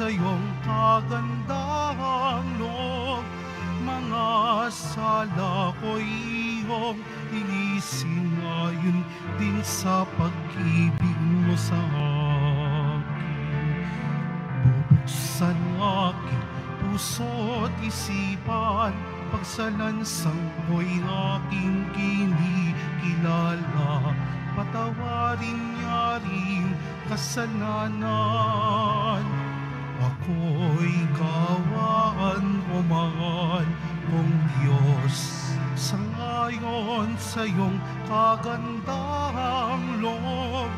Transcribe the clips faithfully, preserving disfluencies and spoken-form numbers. sa'yong kagandahan loob, mga sala ko iyong inisingayon din sa pag-ibig mo sa akin. Bubuksan aking puso't isipan, pagsalansang ko'y aking kinikilala, patawarin niya rin kasalanan. Ako'y kaawaan o mahal mong Diyos, sa ngayon sa iyong kagandahang loob,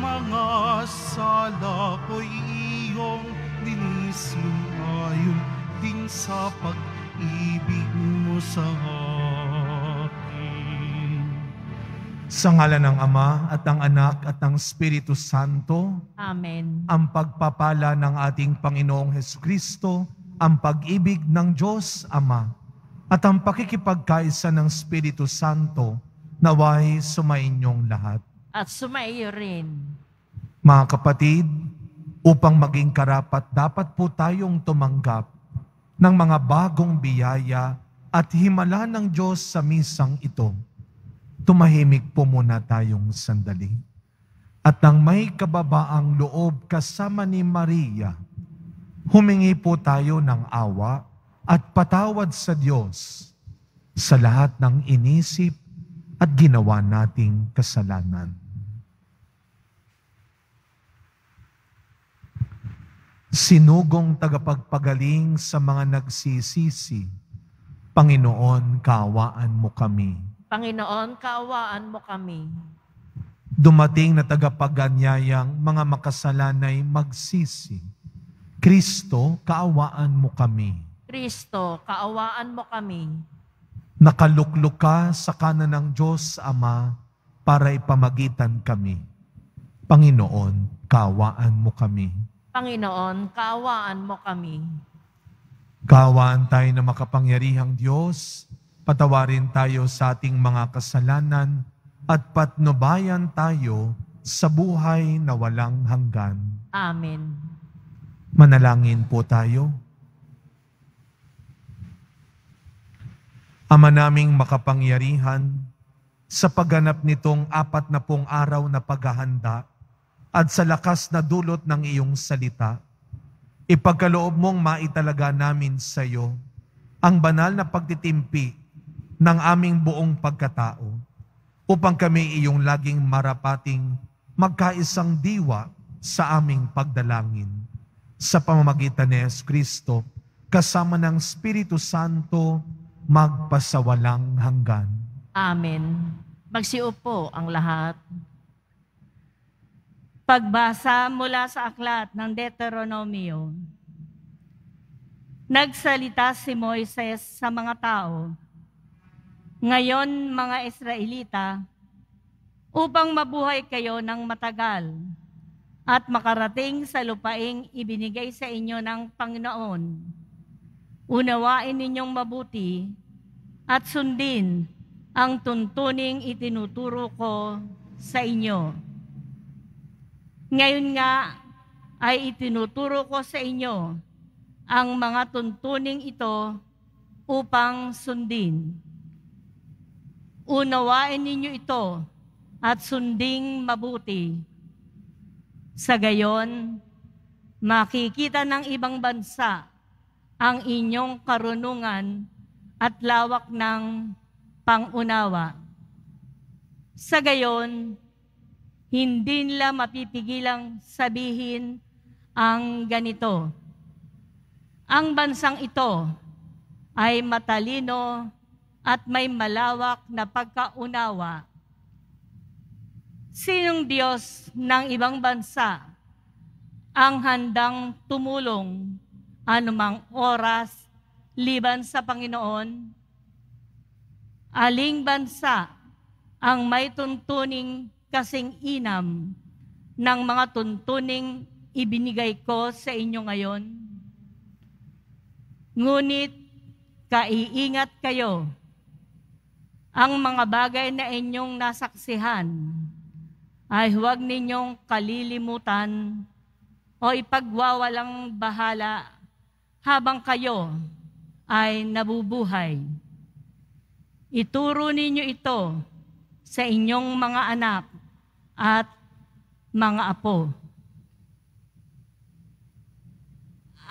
mga sala ko'y iyong dinisin ayon din sa pag-ibig mo sa akin. Sa ngalan ng Ama at ng Anak at ng Espiritu Santo. Amen. Ang pagpapala ng ating Panginoong Hesukristo, ang pag-ibig ng Diyos Ama, at ang pakikipagkaisa ng Espiritu Santo nawa'y sumainyong lahat. At sumaiyo rin. Mga kapatid, upang maging karapat dapat po tayong tumanggap ng mga bagong biyaya at himala ng Diyos sa misang ito, tumahimik po muna tayong sandali. At nang may kababaang loob kasama ni Maria, humingi po tayo ng awa at patawad sa Diyos sa lahat ng inisip at ginawa nating kasalanan. Sinugong tagapagpagaling sa mga nagsisisi, Panginoon, kaawaan mo kami. Panginoon, kaawaan mo kami. Dumating na tagapaganyayang mga makasalanay magsisi, Kristo, kaawaan mo kami. Kristo, kaawaan mo kami. Nakaluklok ka sa kanan ng Diyos Ama para ipamagitan kami. Panginoon, kaawaan mo kami. Panginoon, kaawaan mo kami. Kaawaan tayo na makapangyarihang Diyos, patawarin tayo sa ating mga kasalanan at patnubayan tayo sa buhay na walang hanggan. Amen. Manalangin po tayo. Ama naming makapangyarihan, sa pagganap nitong apat na pong araw na paghahanda, at sa lakas na dulot ng iyong salita, ipagkaloob mong maitalaga namin sa iyo ang banal na pagtitimpi ng aming buong pagkatao, upang kami iyong laging marapating magkaisang diwa sa aming pagdalangin. Sa pamamagitan ni Jesucristo, kasama ng Espiritu Santo, magpasawalang hanggan. Amen. Magsiupo ang lahat. Pagbasa mula sa aklat ng Deuteronomio. Nagsalita si Moises sa mga tao, ngayon mga Israelita, upang mabuhay kayo ng matagal at makarating sa lupaing ibinigay sa inyo ng Panginoon. Unawain ninyong mabuti at sundin ang tuntuning itinuturo ko sa inyo. Ngayon nga ay itinuturo ko sa inyo ang mga tuntuning ito upang sundin. Unawain ninyo ito at sunding mabuti. Sa gayon, makikita ng ibang bansa ang inyong karunungan at lawak ng pangunawa. Sa gayon, hindi nila mapipigilang sabihin ang ganito. Ang bansang ito ay matalino at may malawak na pagkaunawa. Sinong Diyos ng ibang bansa ang handang tumulong anumang oras liban sa Panginoon? Aling bansa ang may tuntuning kasing inam ng mga tuntuning ibinigay ko sa inyo ngayon? Ngunit, kaiingat kayo ang mga bagay na inyong nasaksihan ay huwag ninyong kalilimutan o ipagwawalang bahala habang kayo ay nabubuhay. Ituro ninyo ito sa inyong mga anak at mga apo.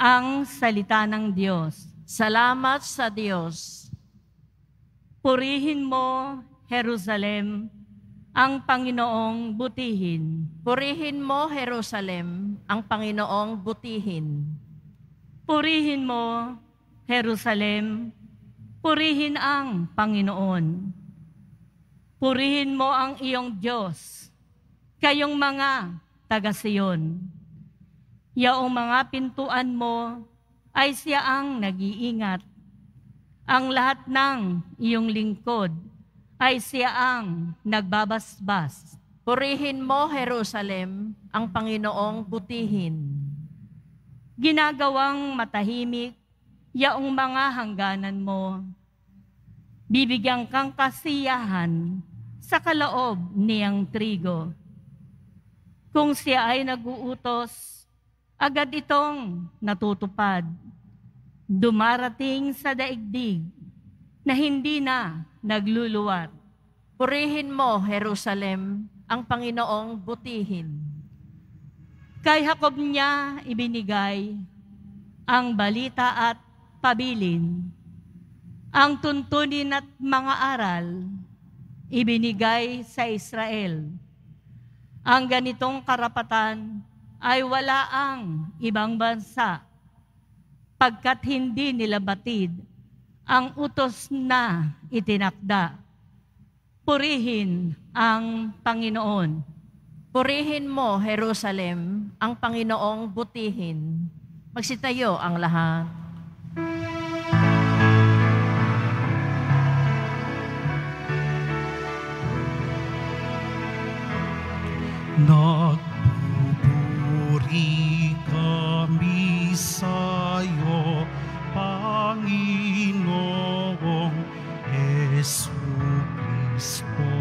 Ang salita ng Diyos. Salamat sa Diyos. Purihin mo, Jerusalem, ang Panginoong butihin. Purihin mo, Jerusalem, ang Panginoong butihin. Purihin mo, Jerusalem, purihin ang Panginoon. Purihin mo ang iyong Diyos, kayong mga taga-Siyon. Yaong mga pintuan mo ay siya ang nag-iingat. Ang lahat ng iyong lingkod ay siya ang nagbabasbas. Purihin mo, Jerusalem, ang Panginoong butihin. Ginagawang matahimik yaong mga hangganan mo. Bibigyan kang kasiyahan sa kaloob niyang trigo. Kung siya ay naguutos, agad itong natutupad. Dumarating sa daigdig na hindi na nagluluwat. Purihin mo, Jerusalem, ang Panginoong butihin. Kay Jacob niya ibinigay ang balita at pabilin. Ang tuntunin at mga aral ibinigay sa Israel. Ang ganitong karapatan ay wala ang ibang bansa, pagkat hindi nila batid ang utos na itinakda. Purihin ang Panginoon. Purihin mo, Jerusalem, ang Panginoong butihin. Magsitayo ang lahat. Nagpupuri kami sa'yo, Panginoong Jesu Cristo.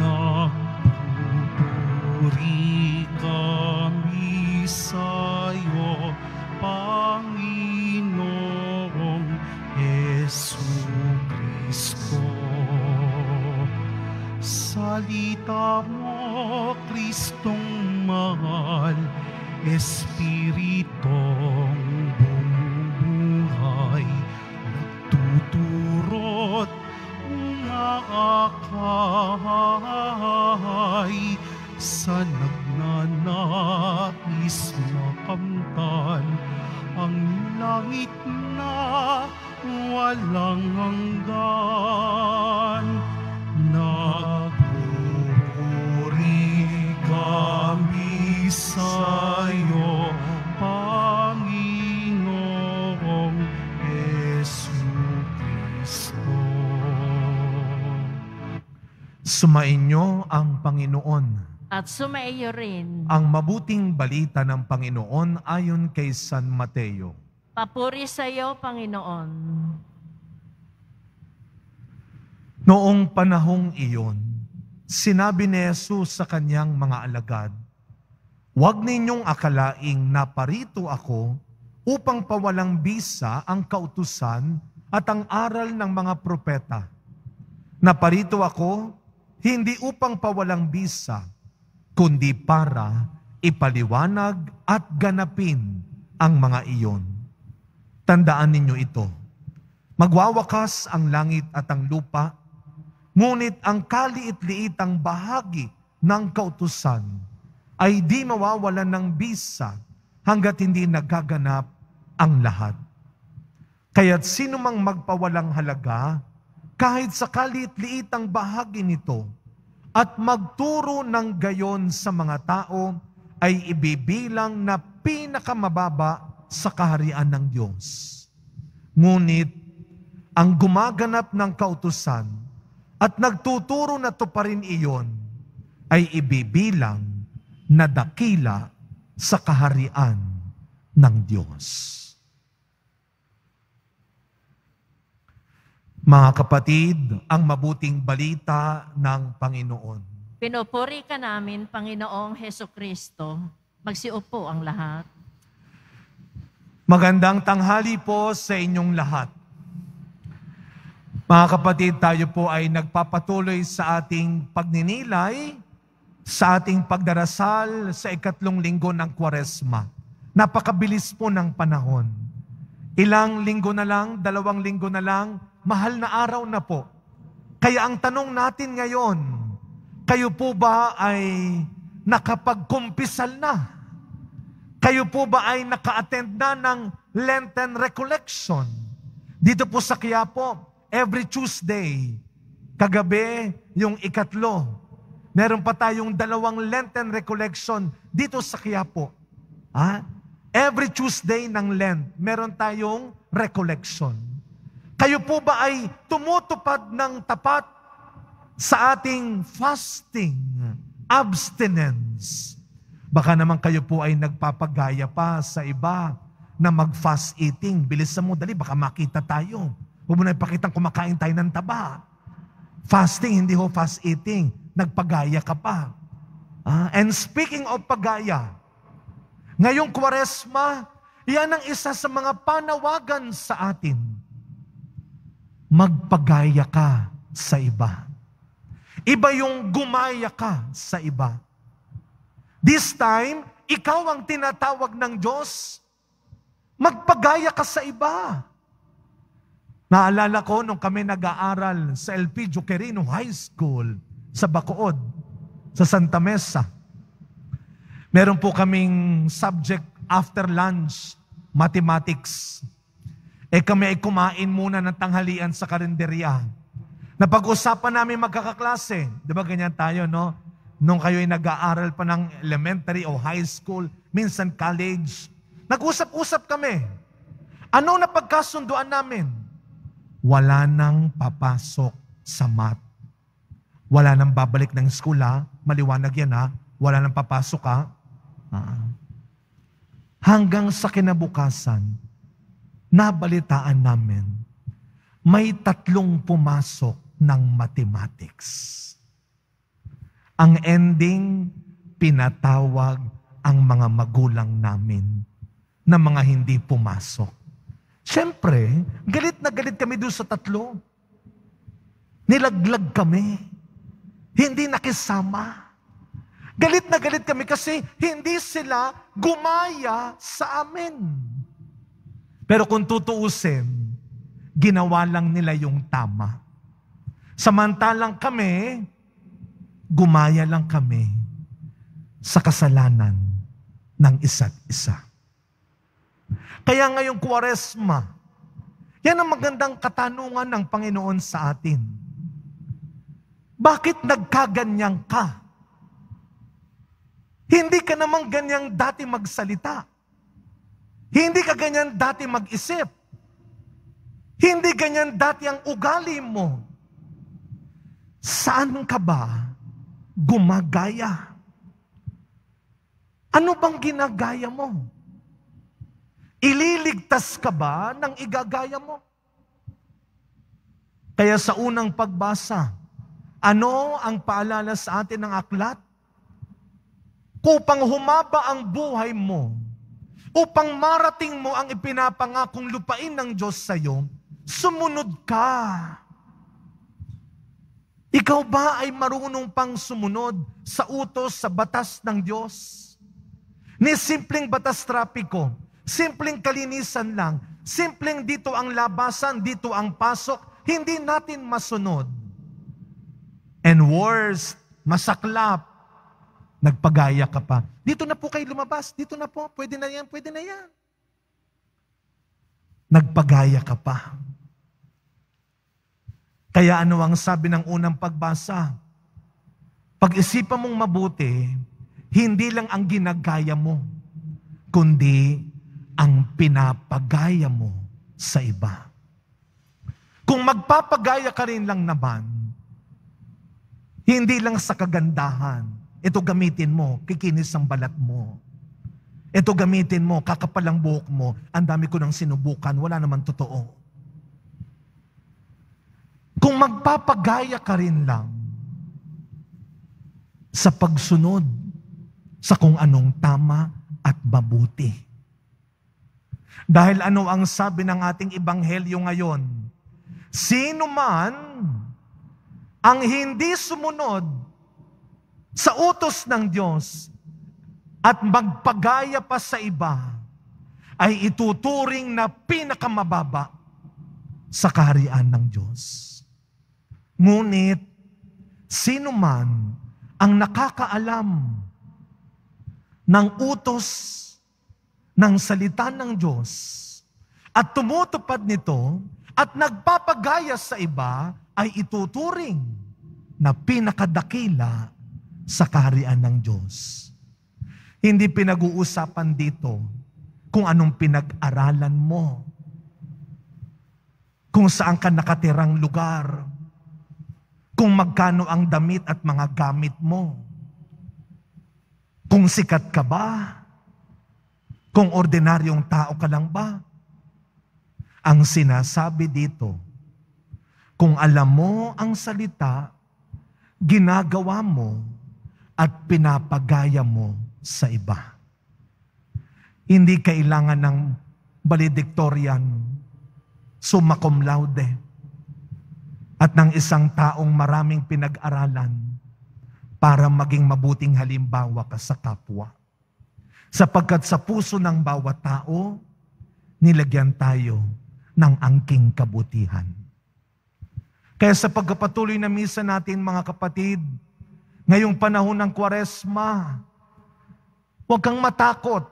Nagpupuri kami sa'yo, Panginoong Jesu Cristo. Salita mo, Kristong mahal, Espiritong bumubuhay, nagtuturot, umaakay sa nagnanais makamtan ang langit na walang hanggan. Nagpupuri kami sa'yo, Panginoong Jesu Cristo. Sumainyo ang Panginoon at sumaiyo rin ang mabuting balita ng Panginoon ayon kay San Mateo. Papuri sa iyo, Panginoon. Noong panahong iyon, sinabi ni Jesus sa kanyang mga alagad, "Huwag ninyong akalaing naparito ako upang pawalang bisa ang kautusan at ang aral ng mga propeta. Naparito ako hindi upang pawalang bisa, kundi para ipaliwanag at ganapin ang mga iyon." Tandaan ninyo ito. Magwawakas ang langit at ang lupa, ngunit ang kaliit-liitang bahagi ng kautusan ay di mawawalan ng bisa hanggat hindi nagaganap ang lahat. Kaya't sino mang magpawalang halaga kahit sa kaliit-liitang bahagi nito at magturo ng gayon sa mga tao ay ibibilang na pinakamababa sa kaharian ng Diyos. Ngunit ang gumaganap ng kautusan at nagtuturo na tuparin iyon ay ibibilang na dakila sa kaharian ng Diyos. Mga kapatid, ang mabuting balita ng Pinoon. Pinupuri ka namin, Panginoong Jesu Kristo. Magsiupo ang lahat. Magandang tanghali po sa inyong lahat. Mga kapatid, tayo po ay nagpapatuloy sa ating pagninilay, sa ating pagdarasal sa ikatlong linggo ng Kwaresma. Napakabilis po ng panahon. Ilang linggo na lang, dalawang linggo na lang, mahal na araw na po. Kaya ang tanong natin ngayon, kayo po ba ay nakapagkumpisal na? Kayo po ba ay naka-attend na ng Lenten Recollection? Dito po sa Quiapo, every Tuesday, kagabi yung ikatlo, meron pa tayong dalawang Lenten Recollection dito sa Quiapo. Ah? Every Tuesday ng Lent, meron tayong recollection. Kayo po ba ay tumutupad ng tapat sa ating fasting, abstinence? Baka naman kayo po ay nagpapagaya pa sa iba na mag-fast eating. Bilisan mo, dali, baka makita tayo. Huwag mo na ipakitang kumakain tayo ng taba. Fasting, hindi ho fast eating. Nagpagaya ka pa. Ah, and speaking of pagaya, ngayong Kwaresma, yan ang isa sa mga panawagan sa atin. Magpagaya ka sa iba. Iba yung gumaya ka sa iba. This time, ikaw ang tinatawag ng Diyos. Magpagaya ka sa iba. Naalala ko nung kami nag-aaral sa L P Joquerino High School sa Bacood, sa Santa Mesa. Meron po kaming subject after lunch, mathematics. Eh kami ay kumain muna ng tanghalian sa karinderya. Napag-usapan namin magkakaklase. Di ba ganyan tayo, no? Nung kayo'y nag-aaral pa ng elementary o high school, minsan college, nag-usap-usap kami. Ano na pagkasunduan namin? Wala nang papasok sa math. Wala nang babalik ng school, ha? Maliwanag yan, ha? Wala nang papasok, ha? Ah. Hanggang sa kinabukasan, nabalitaan namin, may tatlong pumasok ng mathematics. Ang ending, pinatawag ang mga magulang namin na mga hindi pumasok. Siyempre, galit na galit kami doon sa tatlo. Nilaglag kami. Hindi nakisama. Galit na galit kami kasi hindi sila gumaya sa amin. Pero kung tutuusin, ginawa lang nila yung tama. Samantalang kami, gumaya lang kami sa kasalanan ng isa't isa. Kaya ngayong Kwaresma, yan ang magandang katanungan ng Panginoon sa atin. Bakit nagkaganyan ka? Hindi ka namang ganyang dati magsalita. Hindi ka ganyan dati mag-isip. Hindi ganyan dati ang ugali mo. Saan ka ba gumagaya? Ano bang ginagaya mo? Ililigtas ka ba ng igagaya mo? Kaya sa unang pagbasa, ano ang paalala sa atin ng aklat? Upang humaba ang buhay mo, upang marating mo ang ipinapangakong lupain ng Diyos sa iyo, sumunod ka. Ikaw ba ay marunong pang sumunod sa utos, sa batas ng Diyos? Ni simpleng batas trapiko, simpleng kalinisan lang, simpleng dito ang labasan, dito ang pasok, hindi natin masunod. And worse, masaklap, nagpagaya ka pa. Dito na po kayo lumabas, dito na po, pwede na yan, pwede na yan. Nagpagaya ka pa. Kaya ano ang sabi ng unang pagbasa? Pag-isipan mong mabuti, hindi lang ang ginagaya mo, kundi ang pinapagaya mo sa iba. Kung magpapagaya ka rin lang naman, hindi lang sa kagandahan, ito gamitin mo, kikinis ang balat mo. Ito gamitin mo, kakapalang buhok mo, ang dami ko nang sinubukan, wala naman totoo. Kung magpapagaya ka rin lang sa pagsunod sa kung anong tama at mabuti. Dahil ano ang sabi ng ating ebanghelyo ngayon? Sino man ang hindi sumunod sa utos ng Diyos at magpagaya pa sa iba, ay ituturing na pinakamababa sa kaharian ng Diyos. Ngunit, sino man ang nakakaalam ng utos ng salita ng Diyos at tumutupad nito at nagpapagaya sa iba, ay ituturing na pinakadakila sa kaharian ng Diyos. Hindi pinag-uusapan dito kung anong pinag-aralan mo, kung saan ka nakatirang lugar, kung magkano ang damit at mga gamit mo, kung sikat ka ba, kung ordinaryong tao ka lang ba. Ang sinasabi dito, kung alam mo ang salita, ginagawa mo at pinapagaya mo sa iba. Hindi kailangan ng valedictorian, summa cum laude, at ng isang taong maraming pinag-aralan para maging mabuting halimbawa ka sa kapwa. Sapagkat sa puso ng bawat tao, nilagyan tayo ng angking kabutihan. Kaya sa pagpapatuloy na misa natin, mga kapatid, ngayong panahon ng Kwaresma, huwag kang matakot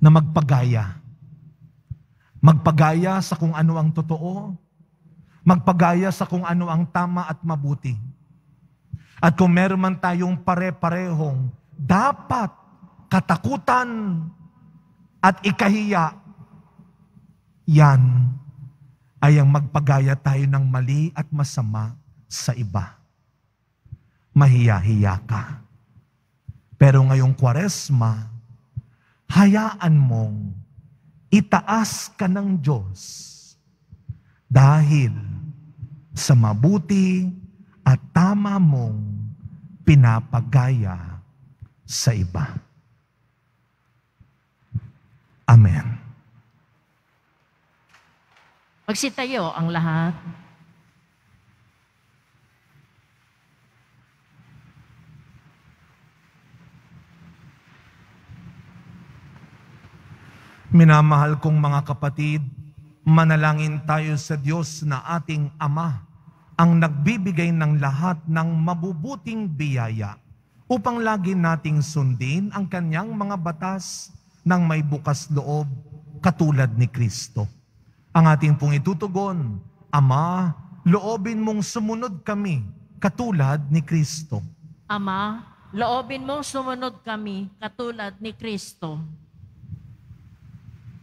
na magpagaya. Magpagaya sa kung ano ang totoo, magpagaya sa kung ano ang tama at mabuti. At kung meron man tayong pare-parehong dapat katakutan at ikahiya, yan ay ang magpagaya tayo ng mali at masama sa iba. Mahiya-hiya ka. Pero ngayong Kwaresma, hayaan mong itaas ka ng Diyos dahil sa mabuti at tama mong pinapagaya sa iba. Amen. Magsitayo ang lahat. Minamahal kong mga kapatid, manalangin tayo sa Diyos na ating Ama, ang nagbibigay ng lahat ng mabubuting biyaya upang lagi nating sundin ang kanyang mga batas ng may bukas loob katulad ni Kristo. Ang ating pong itutugon, Ama, loobin mong sumunod kami katulad ni Kristo. Ama, loobin mong sumunod kami katulad ni Kristo.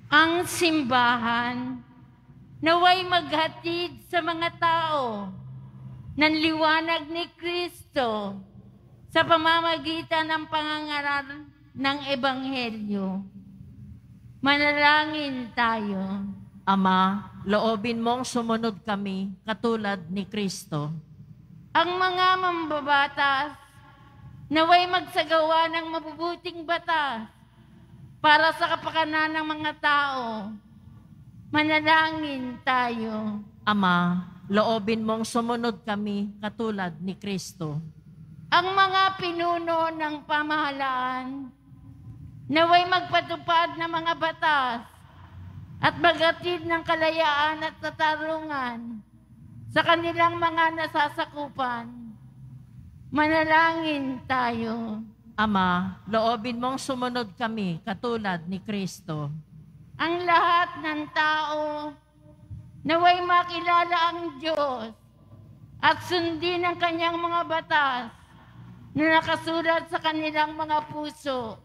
Ang simbahan naway maghatid sa mga tao ng liwanag ni Kristo sa pamamagitan ng pangangaral ng Ebanghelyo. Manalangin tayo. Ama, loobin mong sumunod kami katulad ni Kristo. Ang mga mambabatas naway magsagawa ng mabubuting batas para sa kapakanan ng mga tao. Manalangin tayo. Ama, loobin mong sumunod kami katulad ni Kristo. Ang mga pinuno ng pamahalaan naway magpatupad ng mga batas at maghatid ng kalayaan at katarungan sa kanilang mga nasasakupan. Manalangin tayo. Ama, loobin mong sumunod kami katulad ni Kristo. Ang lahat ng tao naway makilala ang Diyos at sundin ang kanyang mga batas na nakasulat sa kanilang mga puso.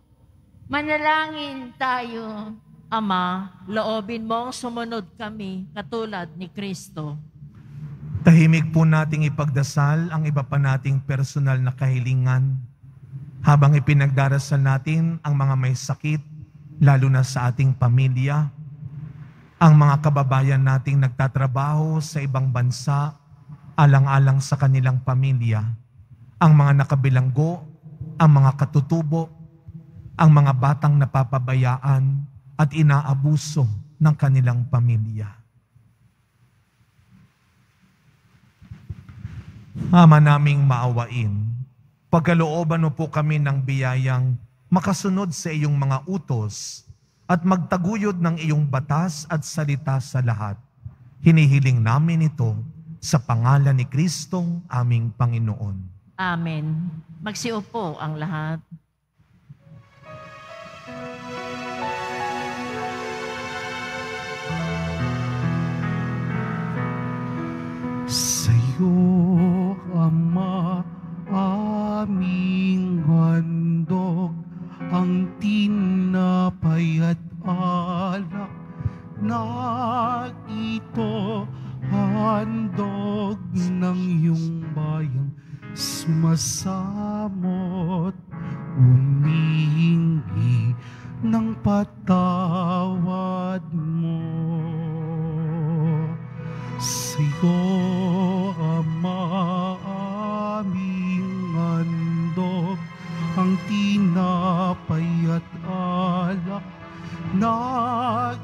Manalangin tayo. Ama, loobin mong sumunod kami katulad ni Kristo. Tahimik po nating ipagdasal ang iba pa nating personal na kahilingan habang ipinagdarasal natin ang mga may sakit, lalo na sa ating pamilya, ang mga kababayan nating nagtatrabaho sa ibang bansa, alang-alang sa kanilang pamilya, ang mga nakabilanggo, ang mga katutubo, ang mga batang napapabayaan at inaabuso ng kanilang pamilya. Ama naming maawain, pagkalooban mo po kami ng biyayang makasunod sa iyong mga utos at magtaguyod ng iyong batas at salita sa lahat. Hinihiling namin ito sa pangalan ni Kristong aming Panginoon. Amen. Magsiupo ang lahat. Sa'yo, Ama, aming handog, ang tinapay at alak na ito, handog ng iyong bayang sumasamot, umihingi ng patawad mo. Sa'yo, Ama, aming handog, ang tinapay at alak na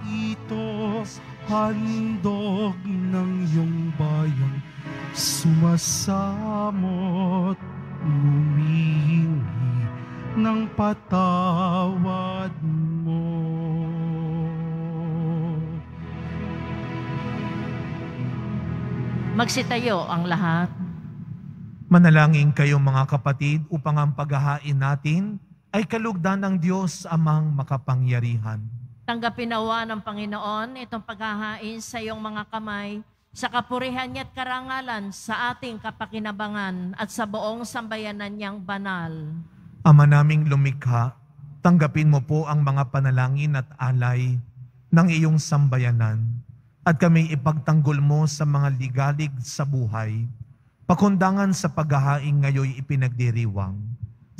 ito, handog ng iyong bayang sumasamot, umihingi ng patawad mo. Magsitayo ang lahat. Manalangin kayo mga kapatid upang ang paghahain natin ay kalugdan ng Diyos Amang makapangyarihan. Tanggapin nawa ng Panginoon itong paghahain sa iyong mga kamay sa kapurihan niya at karangalan sa ating kapakinabangan at sa buong sambayanan niyang banal. Ama naming lumikha, tanggapin mo po ang mga panalangin at alay ng iyong sambayanan at kami ipagtanggol mo sa mga ligalig sa buhay, pakundangan sa paghahain ngayoy ipinagdiriwang,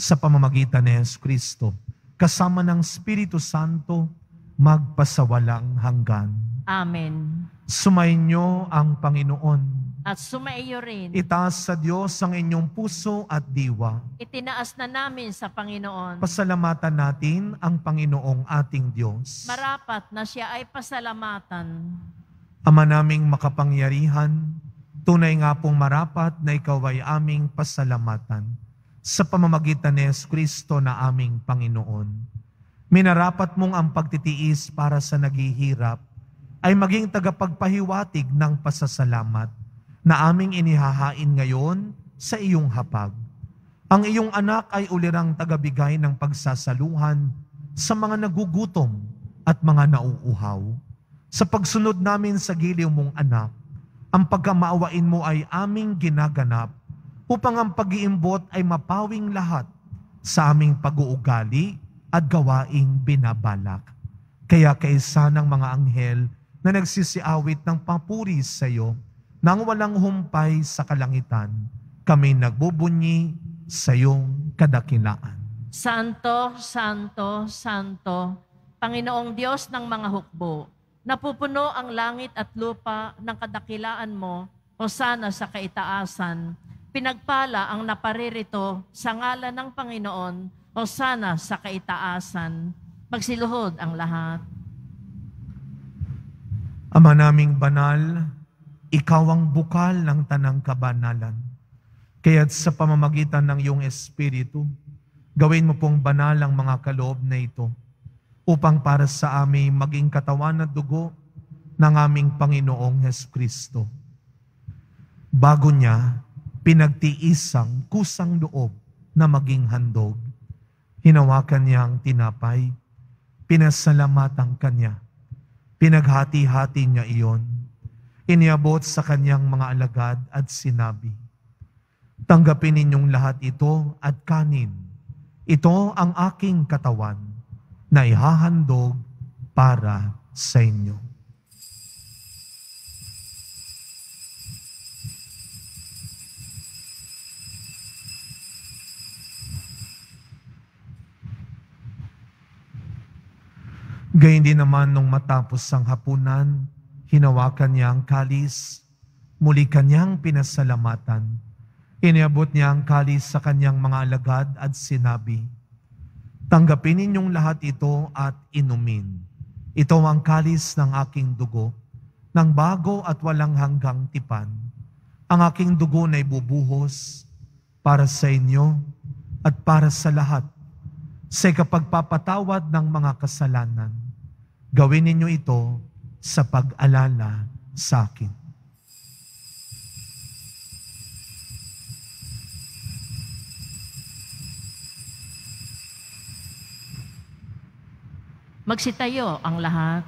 sa pamamagitan ni Yesu Kristo, kasama ng Espiritu Santo, magpasawalang hanggan. Amen. Sumainyo ang Panginoon. At sumaiyo rin. Itaas sa Diyos ang inyong puso at diwa. Itinaas na namin sa Panginoon. Pasalamatan natin ang Panginoong ating Diyos. Marapat na siya ay pasalamatan. Ama naming makapangyarihan, tunay nga pong marapat na ikaw ay aming pasalamatan sa pamamagitan ni Yesu Kristo na aming Panginoon. Minarapat mong ang pagtitiis para sa naghihirap ay maging tagapagpahiwatig ng pasasalamat na aming inihahain ngayon sa iyong hapag. Ang iyong anak ay ulirang tagabigay ng pagsasaluhan sa mga nagugutom at mga nauuhaw. Sa pagsunod namin sa giliw mong anak, ang pagkamaawain mo ay aming ginaganap upang ang pag-iimbot ay mapawing lahat sa aming pag-uugali at gawaing binabalak. Kaya kaisa ng mga anghel na nagsisiawit ng papuri sa iyo nang walang humpay sa kalangitan, kami nagbubunyi sa iyong kadakilaan. Santo, Santo, Santo, Panginoong Diyos ng mga hukbo, napupuno ang langit at lupa ng kadakilaan mo, Hosana sa kaitaasan. Pinagpala ang naparirito sa ngalan ng Panginoon, Hosana sa kaitaasan. Magsiluhod ang lahat. Ama naming banal, ikaw ang bukal ng tanang kabanalan. Kaya't sa pamamagitan ng iyong Espiritu, gawin mo pong banal ang mga kaloob na ito, upang para sa amin maging katawan at dugo ng aming Panginoong Hesus Kristo. Bago niya, pinagtiisang kusang loob na maging handog. Hinawakan niya ang tinapay, pinasalamatan kanya, pinaghati-hati niya iyon, iniabot sa kanyang mga alagad at sinabi, "Tanggapin ninyong lahat ito at kanin, ito ang aking katawan na ihahandog para sa inyo." Gayon din naman nung matapos ang hapunan, hinawakan niya ang kalis, muli kanyang pinasalamatan. Iniabot niya ang kalis sa kanyang mga alagad at sinabi, Tanggapin ninyong lahat ito at inumin. Ito ang kalis ng aking dugo, ng bago at walang hanggang tipan. Ang aking dugo na ibubuhos para sa inyo at para sa lahat sa ikapagpapatawad ng mga kasalanan. Gawin ninyo ito sa pag-alala sa akin. Magsitayo ang lahat.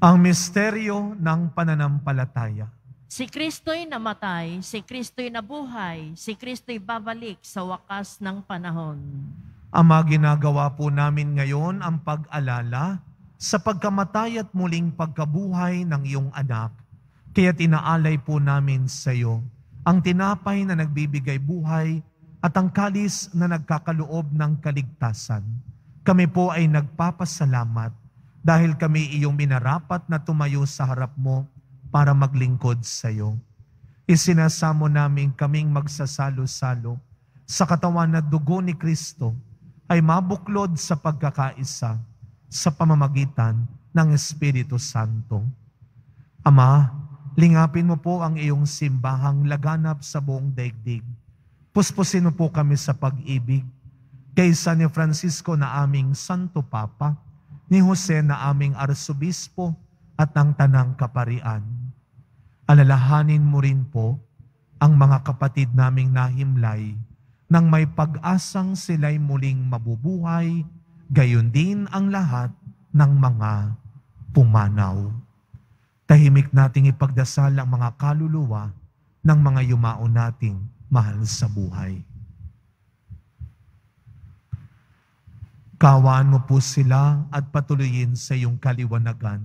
Ang misteryo ng pananampalataya. Si Kristo'y namatay, si Kristo'y nabuhay, si Kristo'y babalik sa wakas ng panahon. Ama, ginagawa po namin ngayon ang pag-alala sa pagkamatay at muling pagkabuhay ng iyong anak. Kaya tinaalay po namin sa iyo ang tinapay na nagbibigay buhay at ang kalis na nagkakaloob ng kaligtasan. Kami po ay nagpapasalamat dahil kami iyong minarapat na tumayo sa harap mo para maglingkod sa iyo. Isinasamo namin kaming magsasalo-salo sa katawan at dugo ni Kristo ay mabuklod sa pagkakaisa sa pamamagitan ng Espiritu Santo. Ama, lingapin mo po ang iyong simbahang laganap sa buong daigdig. Puspusin mo po kami sa pag-ibig, kaysa ni Francisco na aming Santo Papa, ni Jose na aming Arsobispo at ng Tanang Kaparian. Alalahanin mo rin po ang mga kapatid naming nahimlay nang may pag-asang sila'y muling mabubuhay, gayon din ang lahat ng mga pumanaw. Tahimik nating ipagdasal ang mga kaluluwa ng mga yumao nating mahal sa buhay. Kawaan mo po sila at patuloyin sa iyong kaliwanagan.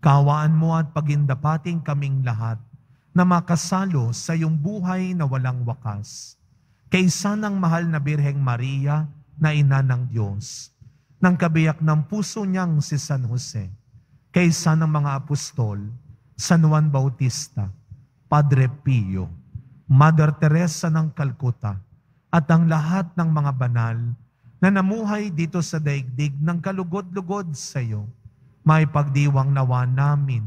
Kawaan mo at pagindapating kaming lahat na makasalo sa iyong buhay na walang wakas. Kaysa ng mahal na Birheng Maria na ina ng Diyos, ng kabiyak ng puso niyang si San Jose, kaysa ng mga apostol, San Juan Bautista, Padre Pio, Mother Teresa ng Calcutta, at ang lahat ng mga banal na namuhay dito sa daigdig ng kalugod-lugod sa iyo, may pagdiwang nawa namin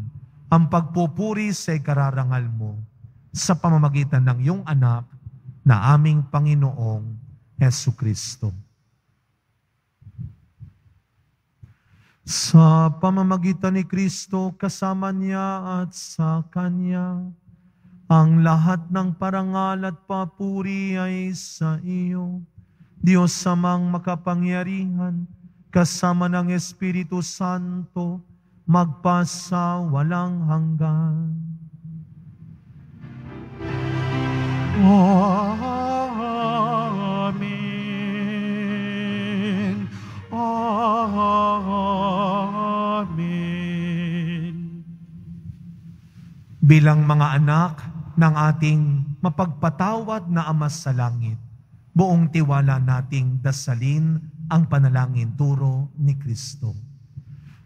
ang pagpupuri sa ikararangal mo sa pamamagitan ng iyong anak na aming Panginoong Jesucristo. Sa pamamagitan ni Kristo, kasama niya at sa Kanya, ang lahat ng parangal at papuri ay sa iyo, Diyos samang makapangyarihan, kasama ng Espiritu Santo, magpasa walang hanggan. Amen. Amen. Bilang mga anak ng ating mapagpatawad na Ama sa Langit, buong tiwala nating dasalin ang panalangin turo ni Kristo.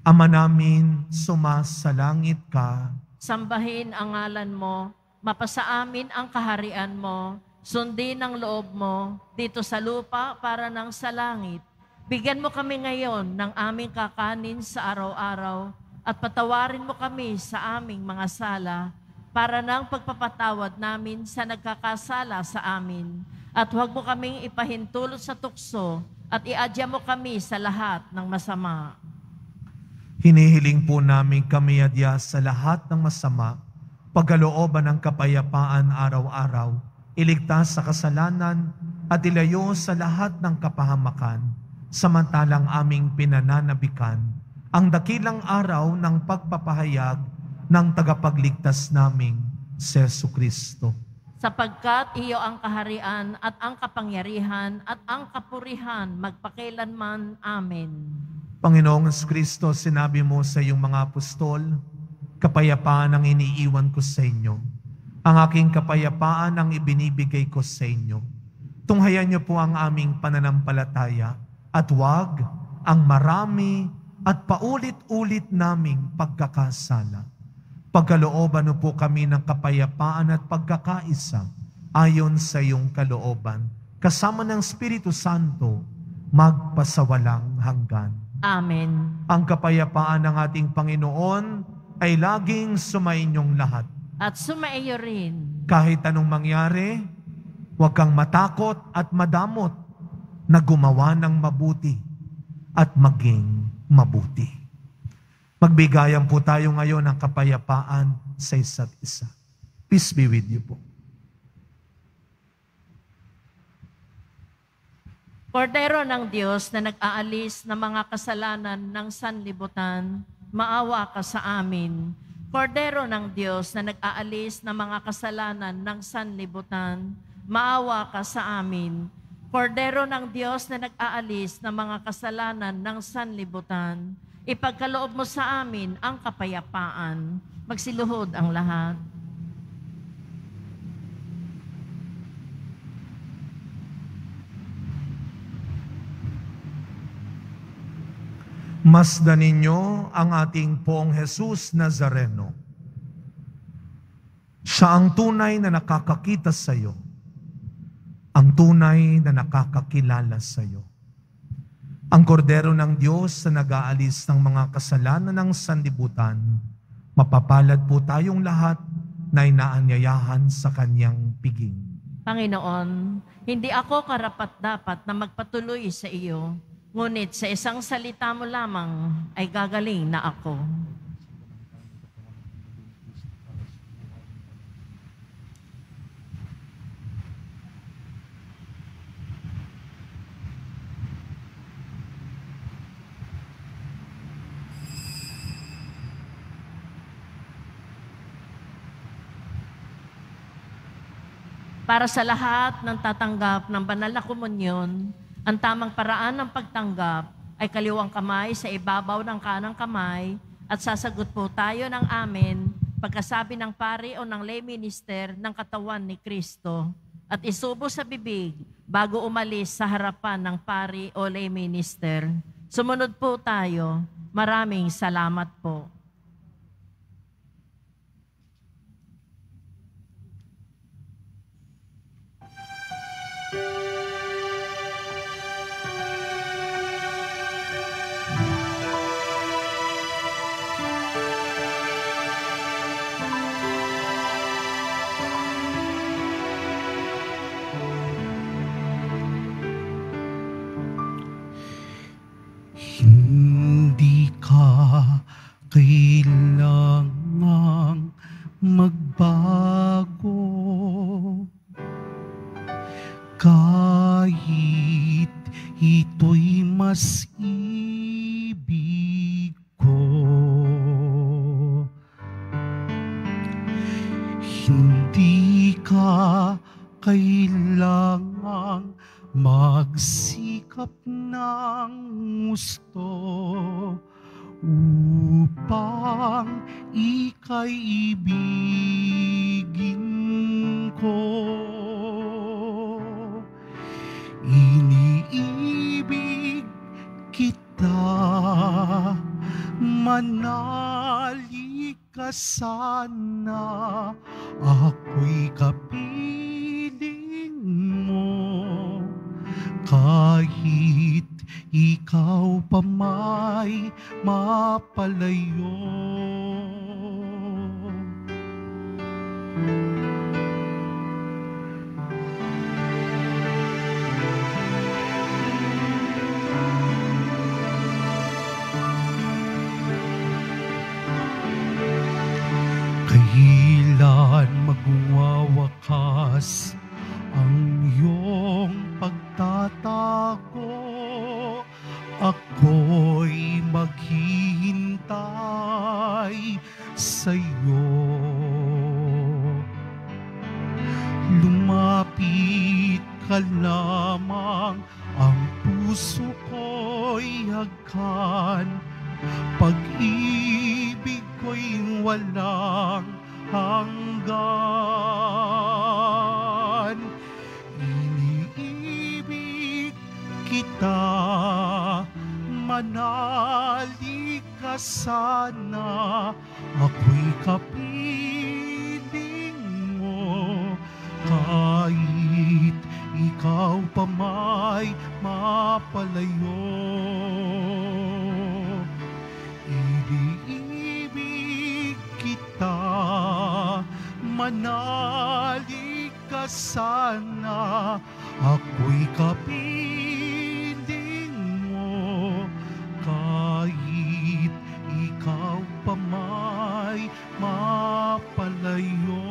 Ama namin, sumasalangit ka. Sambahin ang ngalan mo, mapasa amin ang kaharian mo, sundin ang loob mo, dito sa lupa para nang sa langit. Bigyan mo kami ngayon ng aming kakanin sa araw-araw at patawarin mo kami sa aming mga sala para nang pagpapatawad namin sa nagkakasala sa amin. At huwag mo kaming ipahintulot sa tukso at iadya mo kami sa lahat ng masama. Hinihiling po namin kami adya sa lahat ng masama, pagkalooban ng kapayapaan araw-araw, iligtas sa kasalanan at ilayo sa lahat ng kapahamakan, samantalang aming pinananabikan ang dakilang araw ng pagpapahayag ng tagapagligtas naming si Jesucristo. Sapagkat iyo ang kaharian at ang kapangyarihan at ang kapurihan magpakilanman. Amen. Panginoong Kristo, sinabi mo sa iyong mga apostol, kapayapaan ang iniiwan ko sa inyo. Ang aking kapayapaan ang ibinibigay ko sa inyo. Tunghayan niyo po ang aming pananampalataya at huwag ang marami at paulit-ulit naming pagkakasala. Pagkalooban po kami ng kapayapaan at pagkakaisa ayon sa iyong kalooban kasama ng Espiritu Santo, magpasawalang hanggan. Amen. Ang kapayapaan ng ating Panginoon ay laging sumainyong lahat. At sumaiyo rin. Kahit anong mangyari, huwag kang matakot at madamot na gumawa ng mabuti at maging mabuti. Magbigayan po tayo ngayon ng kapayapaan sa isa't isa. Peace be with you po. Kordero ng Diyos na nag-aalis ng mga kasalanan ng sanlibutan, maawa ka sa amin. Kordero ng Diyos na nag-aalis ng mga kasalanan ng sanlibutan, maawa ka sa amin. Kordero ng Diyos na nag-aalis ng mga kasalanan ng sanlibutan, ipagkaloob mo sa amin ang kapayapaan. Magsiluhod ang lahat. Masdan ninyo ang ating Poong Jesus Nazareno. Siya ang tunay na nakakakita sa iyo. Ang tunay na nakakakilala sa iyo. Ang kordero ng Diyos na nag-aalis ng mga kasalanan ng sanlibutan, mapapalad po tayong lahat na inaanyayahan sa kanyang piging. Panginoon, hindi ako karapat-dapat na magpatuloy sa iyo. Ngunit sa isang salita mo lamang ay gagaling na ako. Para sa lahat ng tatanggap ng banal na komunyon, ang tamang paraan ng pagtanggap ay kaliwang kamay sa ibabaw ng kanang kamay at sasagot po tayo ng amen pagkasabi ng pari o ng lay minister ng katawan ni Kristo at isubo sa bibig bago umalis sa harapan ng pari o lay minister. Sumunod po tayo. Maraming salamat po. Kailangang magbago kahit ito'y mas ibig ko. Hindi ka kailangang magsikap ng gusto upang ika'y ibigin ko. Iniibig kita, manali ka sana, ako'y kapiling mo. Kahit ikaw pa may mapalayo, kailan magwawakas ang iyong pagtatago? Ako'y maghihintay sa'yo. Lumapit ka lamang, ang puso ko'y hagkan. Pag-ibig ko'y walang hanggan. Iniibig kita, manali ka sana, ako'y kapiling mo. Kahit ikaw pa may mapalayo. Iniibig kita, manalig ka sana, ako'y kapiling mo, kahit ikaw pa may mapalayo.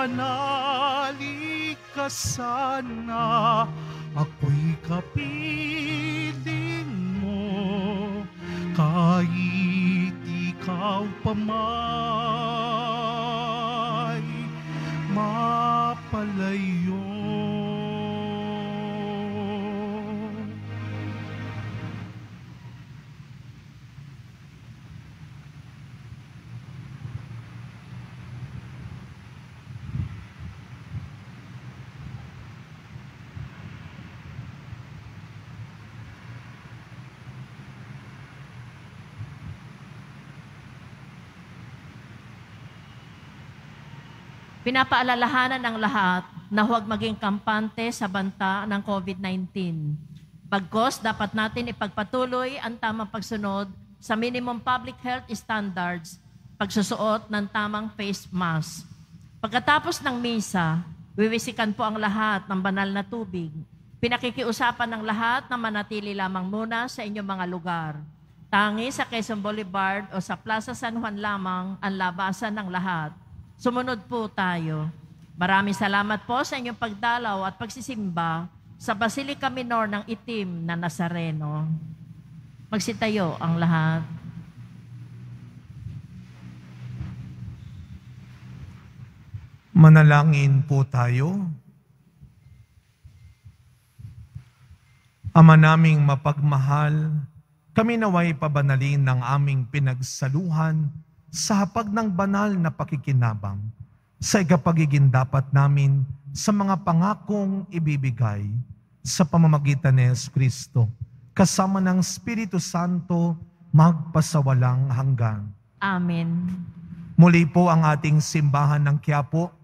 Manali ka sana, ako'y kapiling mo, kahit ikaw pa may mapalayo. Pinapaalalahanan ng lahat na huwag maging kampante sa banta ng COVID nineteen. Bagkus, dapat natin ipagpatuloy ang tamang pagsunod sa minimum public health standards, pagsusuot ng tamang face mask. Pagkatapos ng misa, wiwisikan po ang lahat ng banal na tubig. Pinakikiusapan ng lahat na manatili lamang muna sa inyong mga lugar. Tangi sa Quezon Boulevard o sa Plaza San Juan lamang ang labasan ng lahat. Sumunod po tayo. Maraming salamat po sa inyong pagdalaw at pagsisimba sa Basilica Minor ng Itim na Nazareno. Magsitayo ang lahat. Manalangin po tayo. Ama naming mapagmahal, kami naway pabanalin ng aming pinagsaluhan sa hapag ng banal na pakikinabang, sa igapagigindapat namin sa mga pangakong ibibigay sa pamamagitan ni Yesu Kristo, kasama ng Espiritu Santo, magpasawalang hanggan. Amen. Muli po ang ating simbahan ng Quiapo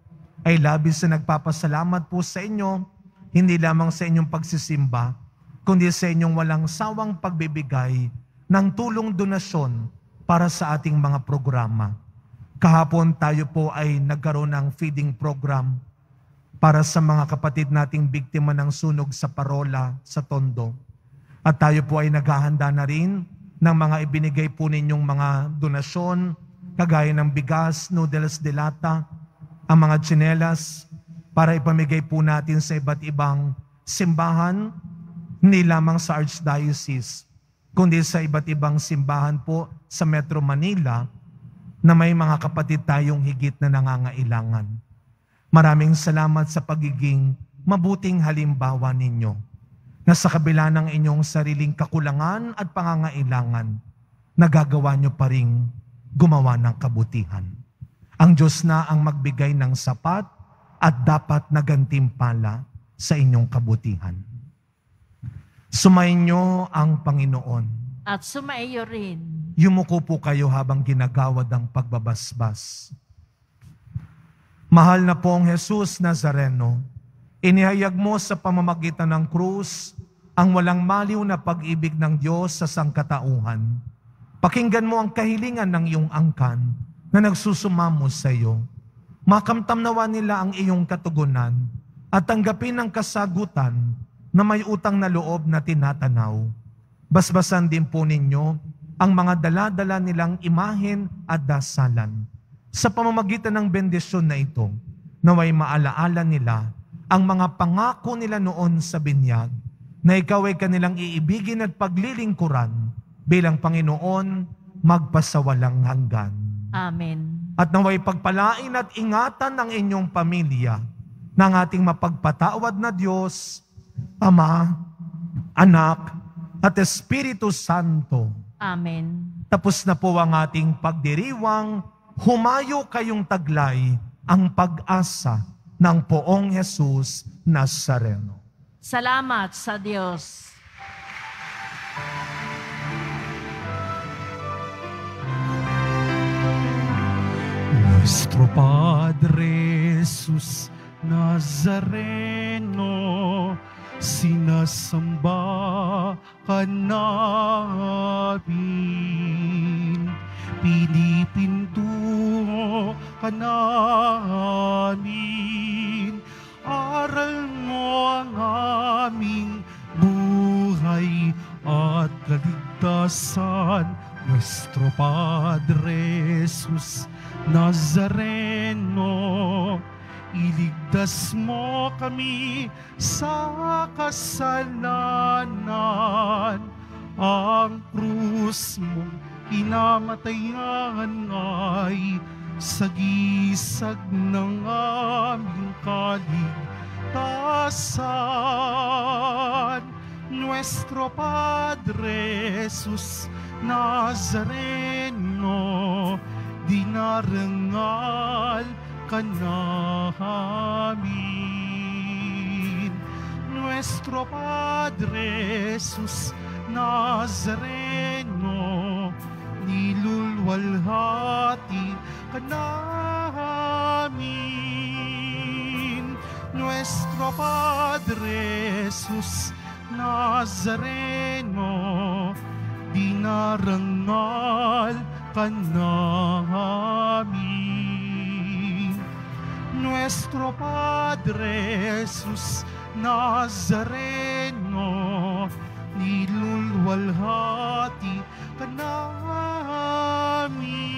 ay labis na nagpapasalamat po sa inyo, hindi lamang sa inyong pagsisimba, kundi sa inyong walang sawang pagbibigay ng tulong donasyon para sa ating mga programa. Kahapon tayo po ay nagkaroon ng feeding program para sa mga kapatid nating biktima ng sunog sa Parola, sa Tondo. At tayo po ay naghahanda na rin ng mga ibinigay po ninyong mga donasyon, kagaya ng bigas, noodles de lata, ang mga tsinelas, para ipamigay po natin sa iba't ibang simbahan, hindi lamang sa Archdiocese, kundi sa iba't ibang simbahan po sa Metro Manila na may mga kapatid tayong higit na nangangailangan. Maraming salamat sa pagiging mabuting halimbawa ninyo na sa kabila ng inyong sariling kakulangan at pangangailangan, nagagawa nyo pa rin gumawa ng kabutihan. Ang Diyos na ang magbigay ng sapat at dapat na gantimpala sa inyong kabutihan. Sumainyo ang Panginoon. At sumaiyo rin. Yumuko po kayo habang ginagawad ang pagbabasbas. Mahal na pong Jesus Nazareno, inihayag mo sa pamamagitan ng krus ang walang maliw na pag-ibig ng Diyos sa sangkatauhan. Pakinggan mo ang kahilingan ng iyong angkan na nagsusumamo sa iyo. Makamtamnawa nila ang iyong katugunan at tanggapin ang kasagutan na may utang na loob na tinatanaw. Basbasan din po ninyo ang mga dala-dala nilang imahen at dasalan. Sa pamamagitan ng bendisyon na ito, naway maalaala nila ang mga pangako nila noon sa binyag na ikaw ay kanilang iibigin at paglilingkuran bilang Panginoon magpasawalang hanggan. Amen. At naway pagpalain at ingatan ng inyong pamilya ng ating mapagpatawad na Diyos, Ama, Anak, at Espiritu Santo. Amen. Tapos na po ang ating pagdiriwang, humayo kayong taglay ang pag-asa ng Poong Jesus Nazareno. Salamat sa Diyos. Nuestro Padre Jesus Nazareno, sinasamba ka namin, pinipinto ka namin, aral mo ang aming buhay at kaligtasan. Nuestro Padre Jesus Nazareno, iligtas mo kami sa kasalanan. Ang krus mong pinamatayan ay sagisag ng aming kaligtasan. Nuestro Padre Jesus Nazareno, dinarangal ka namin. Nuestro Padre Jesus Nazareno, nilulwalhati ka namin. Nuestro Padre Jesus Nazareno, dinarangal ka namin. Nuestro Padre Jesus Nazareno, nilulwalhati ka namin.